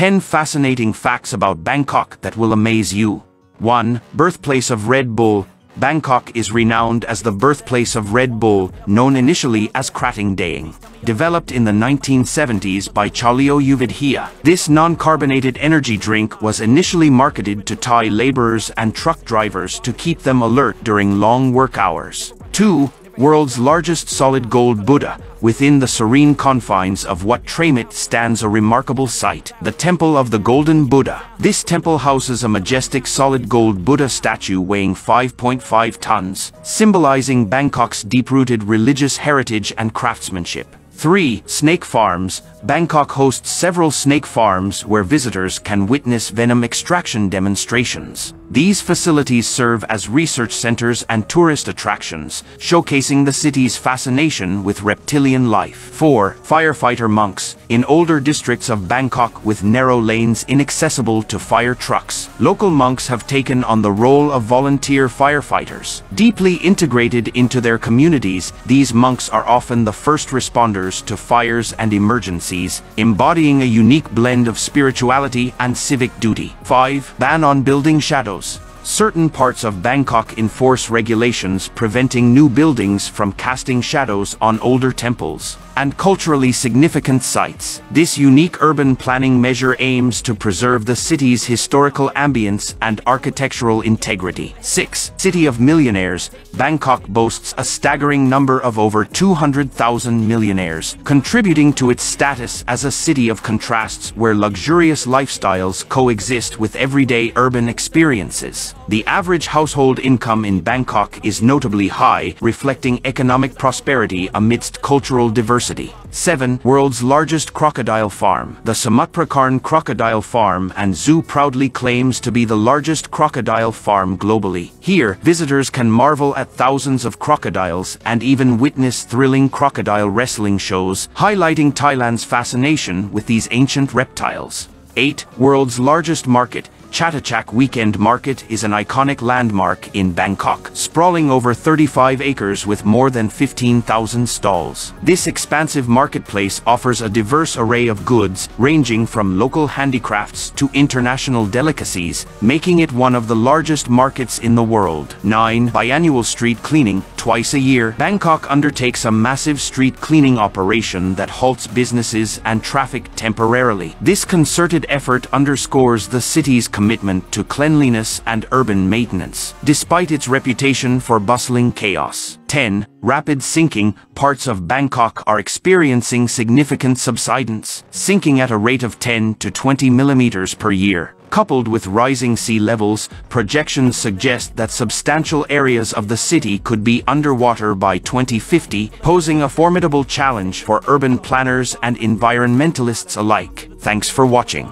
10 fascinating facts about Bangkok that will amaze you. 1. Birthplace of Red Bull. Bangkok is renowned as the birthplace of Red Bull, known initially as Krating Daeng. Developed in the 1970s by Chaleo Yuvidhya, this non-carbonated energy drink was initially marketed to Thai laborers and truck drivers to keep them alert during long work hours. 2. World's largest solid gold Buddha. Within the serene confines of Wat Traimit stands a remarkable sight, the Temple of the Golden Buddha. This temple houses a majestic solid gold Buddha statue weighing 5.5 tons, symbolizing Bangkok's deep-rooted religious heritage and craftsmanship. 3. Snake farms. Bangkok hosts several snake farms where visitors can witness venom extraction demonstrations. These facilities serve as research centers and tourist attractions, showcasing the city's fascination with reptilian life. 4. Firefighter monks. In older districts of Bangkok with narrow lanes inaccessible to fire trucks, local monks have taken on the role of volunteer firefighters. Deeply integrated into their communities, these monks are often the first responders to fires and emergencies, embodying a unique blend of spirituality and civic duty. 5. Ban on building shadows. Certain parts of Bangkok enforce regulations preventing new buildings from casting shadows on older temples and culturally significant sites. This unique urban planning measure aims to preserve the city's historical ambience and architectural integrity. 6. City of Millionaires. Bangkok boasts a staggering number of over 200,000 millionaires, contributing to its status as a city of contrasts where luxurious lifestyles coexist with everyday urban experiences. The average household income in Bangkok is notably high, reflecting economic prosperity amidst cultural diversity. 7. World's largest crocodile farm. The Samut Prakan Crocodile Farm and Zoo proudly claims to be the largest crocodile farm globally. Here, visitors can marvel at thousands of crocodiles and even witness thrilling crocodile wrestling shows, highlighting Thailand's fascination with these ancient reptiles. 8. World's largest market. Chatuchak Weekend Market is an iconic landmark in Bangkok, sprawling over 35 acres with more than 15,000 stalls. This expansive marketplace offers a diverse array of goods, ranging from local handicrafts to international delicacies, making it one of the largest markets in the world. 9. Biannual street cleaning. Twice a year, Bangkok undertakes a massive street cleaning operation that halts businesses and traffic temporarily. This concerted effort underscores the city's commitment to cleanliness and urban maintenance, despite its reputation for bustling chaos. 10. Rapid sinking. Parts of Bangkok are experiencing significant subsidence, sinking at a rate of 10 to 20 millimeters per year. Coupled with rising sea levels, projections suggest that substantial areas of the city could be underwater by 2050, posing a formidable challenge for urban planners and environmentalists alike. Thanks for watching.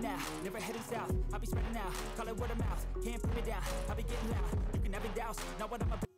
Now, I'll be spreading out, call it word of mouth, can't put me down, I'll be getting loud, you can have it doused, now what I'm about.